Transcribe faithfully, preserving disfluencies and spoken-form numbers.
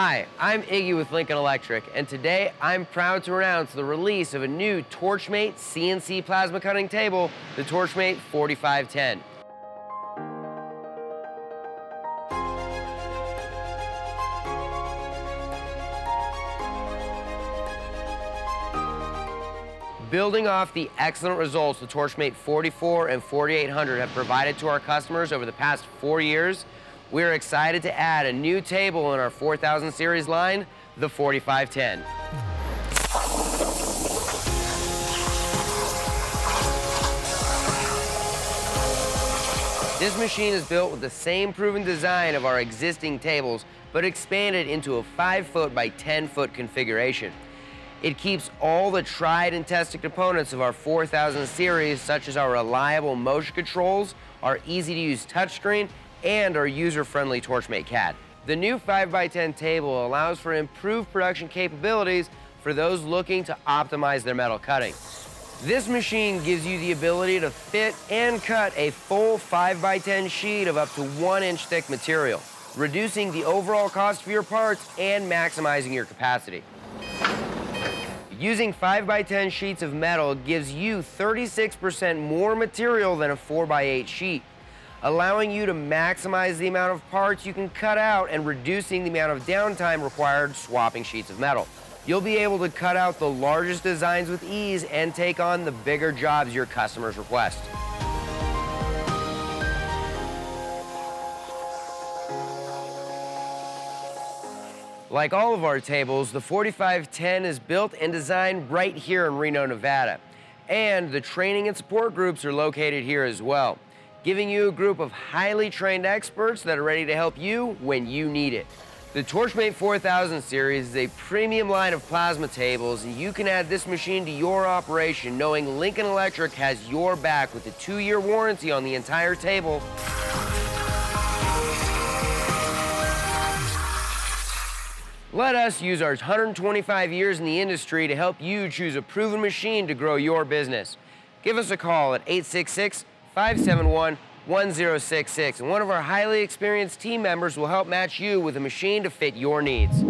Hi, I'm Iggy with Lincoln Electric, and today I'm proud to announce the release of a new Torchmate C N C plasma cutting table, the Torchmate forty-five ten. Building off the excellent results the Torchmate forty-four and forty-eight hundred have provided to our customers over the past four years, we are excited to add a new table in our four thousand series line, the forty-five ten. This machine is built with the same proven design of our existing tables, but expanded into a five foot by ten foot configuration. It keeps all the tried and tested components of our four thousand series, such as our reliable motion controls, our easy-to-use touchscreen, and our user-friendly Torchmate C A D. The new five by ten table allows for improved production capabilities for those looking to optimize their metal cutting. This machine gives you the ability to fit and cut a full five by ten sheet of up to one inch thick material, reducing the overall cost for your parts and maximizing your capacity. Using five by ten sheets of metal gives you thirty-six percent more material than a four by eight sheet, allowing you to maximize the amount of parts you can cut out and reducing the amount of downtime required swapping sheets of metal. You'll be able to cut out the largest designs with ease and take on the bigger jobs your customers request. Like all of our tables, the forty-five ten is built and designed right here in Reno, Nevada. And the training and support groups are located here as well, giving you a group of highly trained experts that are ready to help you when you need it. The Torchmate four thousand series is a premium line of plasma tables, and you can add this machine to your operation knowing Lincoln Electric has your back with a two-year warranty on the entire table. Let us use our one hundred twenty-five years in the industry to help you choose a proven machine to grow your business. Give us a call at eight six six, five seven one, one zero six six, and one of our highly experienced team members will help match you with a machine to fit your needs.